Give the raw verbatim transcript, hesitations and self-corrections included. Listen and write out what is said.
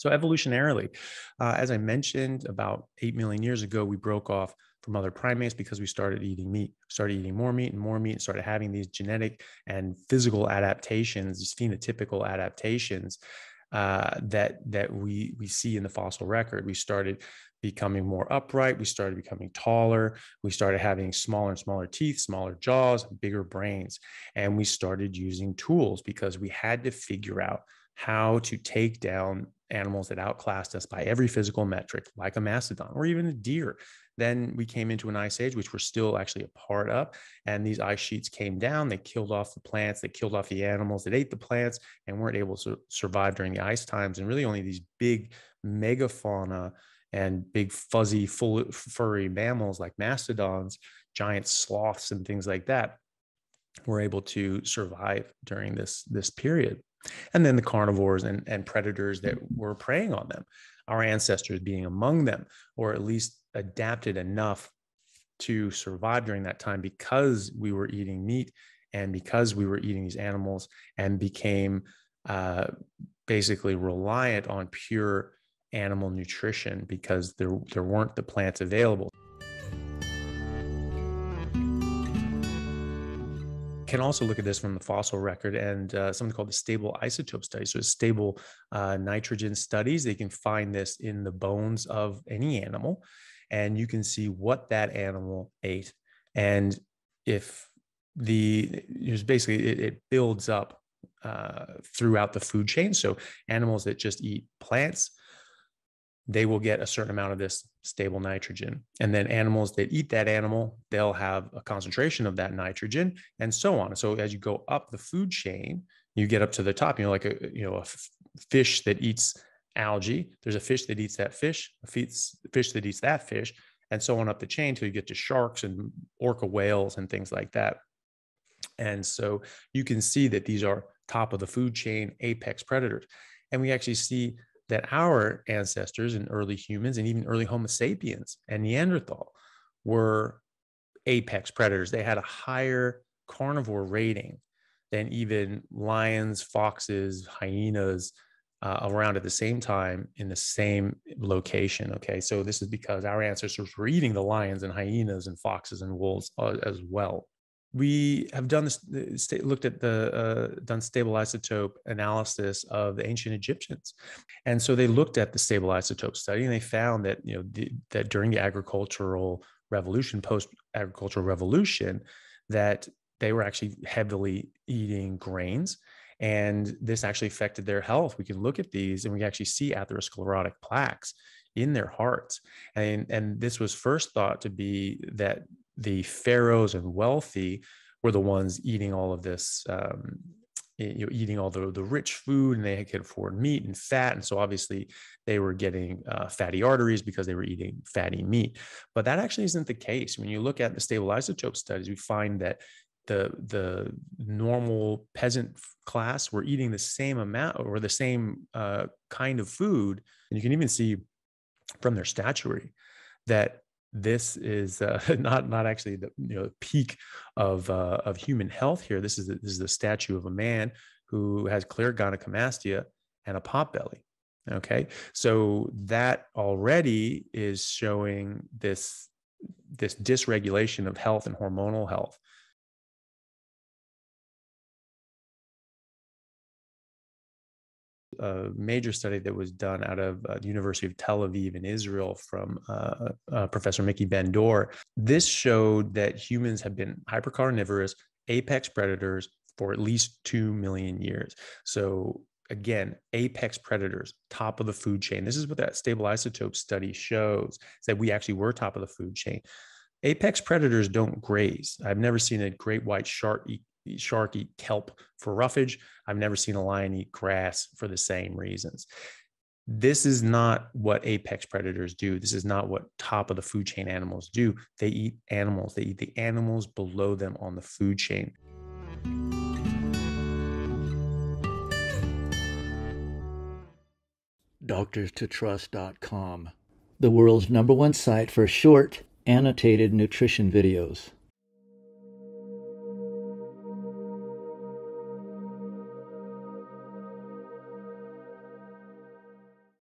So evolutionarily, uh, as I mentioned, about eight million years ago, we broke off from other primates because we started eating meat, started eating more meat and more meat, and started having these genetic and physical adaptations, these phenotypical adaptations uh, that, that we, we see in the fossil record. We started becoming more upright. We started becoming taller. We started having smaller and smaller teeth, smaller jaws, bigger brains. And we started using tools because we had to figure out how to take down animals that outclassed us by every physical metric, like a mastodon or even a deer. Then we came into an ice age, which we're still actually a part of. And these ice sheets came down. They killed off the plants. They killed off the animals that ate the plants and weren't able to survive during the ice times. And really only these big megafauna and big fuzzy, full, furry mammals like mastodons, giant sloths and things like that were able to survive during this, this period. And then the carnivores and, and predators that were preying on them, our ancestors being among them, or at least adapted enough to survive during that time because we were eating meat and because we were eating these animals and became uh, basically reliant on pure animal nutrition because there, there weren't the plants available. Can also look at this from the fossil record and uh, something called the stable isotope studies. So stable uh, nitrogen studies, they can find this in the bones of any animal and you can see what that animal ate. And if the, it's basically, it, it builds up uh, throughout the food chain. So animals that just eat plants, they will get a certain amount of this stable nitrogen. And then animals that eat that animal, they'll have a concentration of that nitrogen and so on. So as you go up the food chain, you get up to the top, you know, like a, you know, a fish that eats algae, there's a fish that eats that fish, a fish that eats that fish, and so on up the chain till you get to sharks and orca whales and things like that. And so you can see that these are top of the food chain apex predators. And we actually see that our ancestors and early humans and even early Homo sapiens and Neanderthal were apex predators. They had a higher carnivore rating than even lions, foxes, hyenas uh, around at the same time in the same location. Okay, so this is because our ancestors were eating the lions and hyenas and foxes and wolves uh, as well. We have done this, looked at the, uh, done stable isotope analysis of the ancient Egyptians. And so they looked at the stable isotope study and they found that, you know, the, that during the agricultural revolution, post-agricultural revolution, that they were actually heavily eating grains. And this actually affected their health. We can look at these and we actually see atherosclerotic plaques in their hearts. And, and this was first thought to be that the pharaohs and wealthy were the ones eating all of this, um, you know, eating all the, the rich food, and they could afford meat and fat. And so obviously they were getting uh, fatty arteries because they were eating fatty meat. But that actually isn't the case. When you look at the stable isotope studies, we find that the, the normal peasant class were eating the same amount or the same uh, kind of food. And you can even see from their statuary that this is uh, not not actually the, you know, peak of uh, of human health here. This is a, this is a statue of a man who has clear gynecomastia and a pot belly. Okay, so that already is showing this this dysregulation of health and hormonal health. A major study that was done out of uh, the University of Tel Aviv in Israel from uh, uh, Professor Mickey Bandor. This showed that humans have been hypercarnivorous apex predators for at least two million years. So again, apex predators, top of the food chain. This is what that stable isotope study shows, is that we actually were top of the food chain. Apex predators don't graze. I've never seen a great white shark eat shark eat kelp for roughage. I've never seen a lion eat grass for the same reasons. This is not what apex predators do. This is not what top of the food chain animals do. They eat animals. They eat the animals below them on the food chain. Doctors To Trust dot com, the world's number one site for short, annotated nutrition videos.